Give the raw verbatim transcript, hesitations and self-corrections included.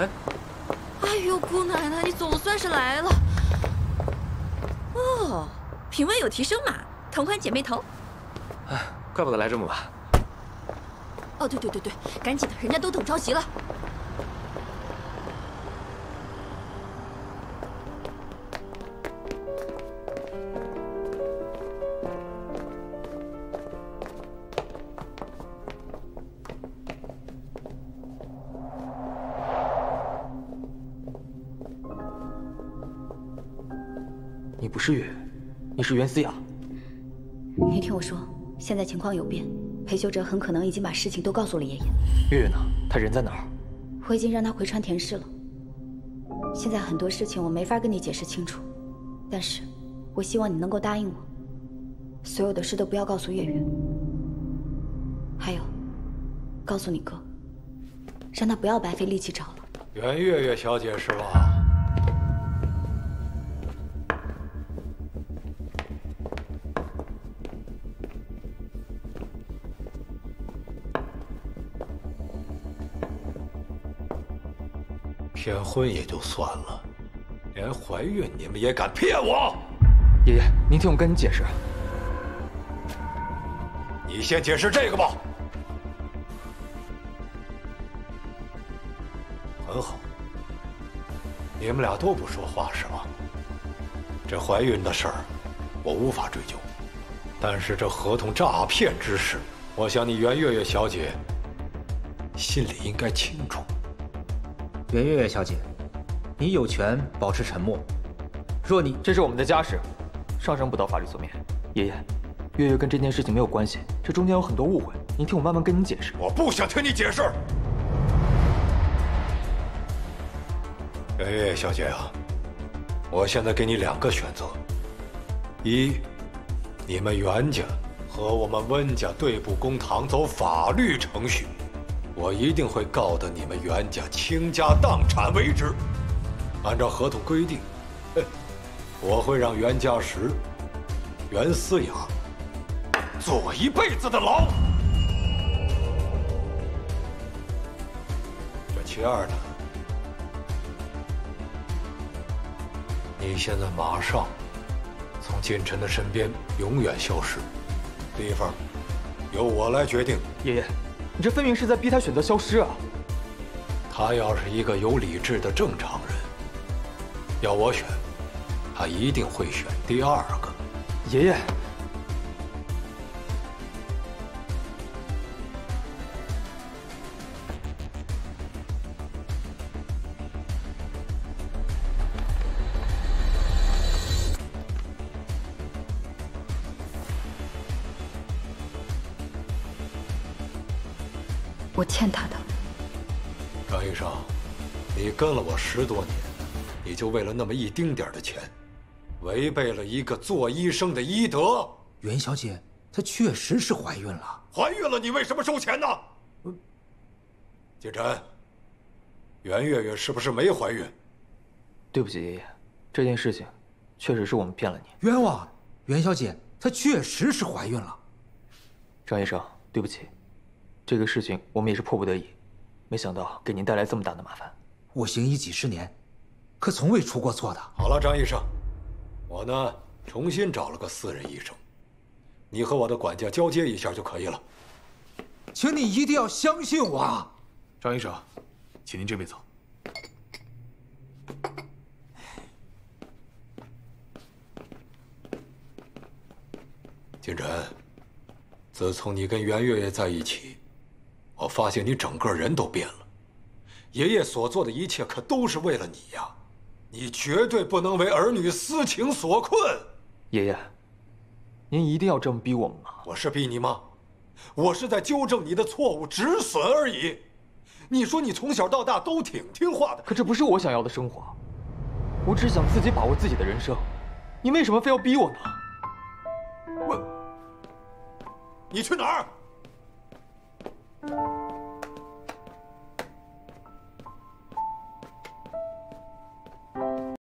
哎，哎呦，姑奶奶，你总算是来了。哦，品味有提升嘛，同款姐妹头。哎，怪不得来这么晚。哦，对对对对，赶紧的，人家都等着急了。 诗雨，你是袁思雅。你听我说，现在情况有变，裴修哲很可能已经把事情都告诉了爷爷。月月呢？她人在哪儿？我已经让她回川田市了。现在很多事情我没法跟你解释清楚，但是我希望你能够答应我，所有的事都不要告诉月月。还有，告诉你哥，让他不要白费力气找了。袁月月小姐是吧？ 骗婚也就算了，连怀孕你们也敢骗我！爷爷，您听我跟你解释。你先解释这个吧。很好，你们俩都不说话是吗？这怀孕的事儿，我无法追究，但是这合同诈骗之事，我想你袁月月小姐心里应该清楚。 袁月月小姐，你有权保持沉默。若你这是我们的家事，上升不到法律层面。爷爷，月月跟这件事情没有关系，这中间有很多误会，您听我慢慢跟您解释。我不想听你解释。袁月月小姐啊，我现在给你两个选择：一，你们袁家和我们温家对簿公堂，走法律程序。 我一定会告得你们袁家倾家荡产为止。按照合同规定，我会让袁家时、袁思雅坐一辈子的牢。这其二呢，你现在马上从锦晨的身边永远消失，地方由我来决定。爷爷。 你这分明是在逼他选择消失啊！他要是一个有理智的正常人，要我选，他一定会选第二个。爷爷，我欠他的，张医生，你跟了我十多年，你就为了那么一丁点的钱，违背了一个做医生的医德。袁小姐，她确实是怀孕了。怀孕了，你为什么收钱呢？锦晨，袁月月是不是没怀孕？对不起，爷爷，这件事情确实是我们骗了你，冤枉！袁小姐，她确实是怀孕了。张医生，对不起。 这个事情我们也是迫不得已，没想到给您带来这么大的麻烦。我行医几十年，可从未出过错的。好了，张医生，我呢重新找了个私人医生，你和我的管家交接一下就可以了。请你一定要相信我啊，张医生，请您这边走。锦晨，自从你跟袁月月在一起。 我发现你整个人都变了，爷爷所做的一切可都是为了你呀！你绝对不能为儿女私情所困。爷爷，您一定要这么逼我们吗？我是逼你吗？我是在纠正你的错误，止损而已。你说你从小到大都挺听话的，可这不是我想要的生活。我只想自己把握自己的人生，你为什么非要逼我呢？我，你去哪儿？ you